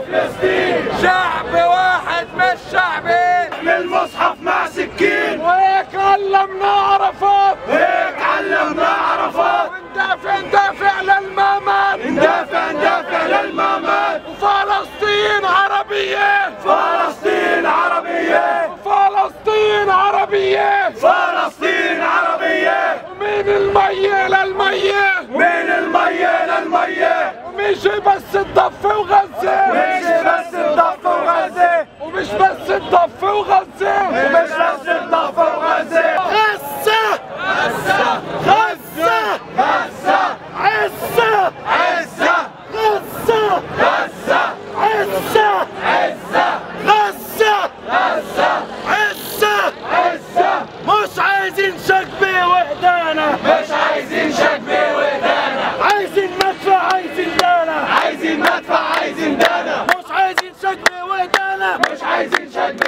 فلسطين، شعب واحد مش شعبين. للمصحف مع سكين، وهيك علمنا عرفات، هيك علمنا عرفات. وندافع ندافع للممات، ندافع ندافع للممات. وفلسطين عربية، فلسطين عربية، فلسطين عربية، فلسطين عربية. ومن المية للمية، ومن المية للمية. مش بس الضفة وغزة، مش بس الضفة وغزة، ومش بس الضفة وغزة، ومش بس الضفة وغزة. غزة غزة غزة غزة عزة عزة غزة غزة عزة عزة غزة غزة عزة عزة. مش عايزين شكبة وحدانا، مش عايزين شكبة وحدانا. عايزين مدفع، عايزين مدفع، عايزين دانا. مش عايزين شكل وهدانا، مش عايزين شكل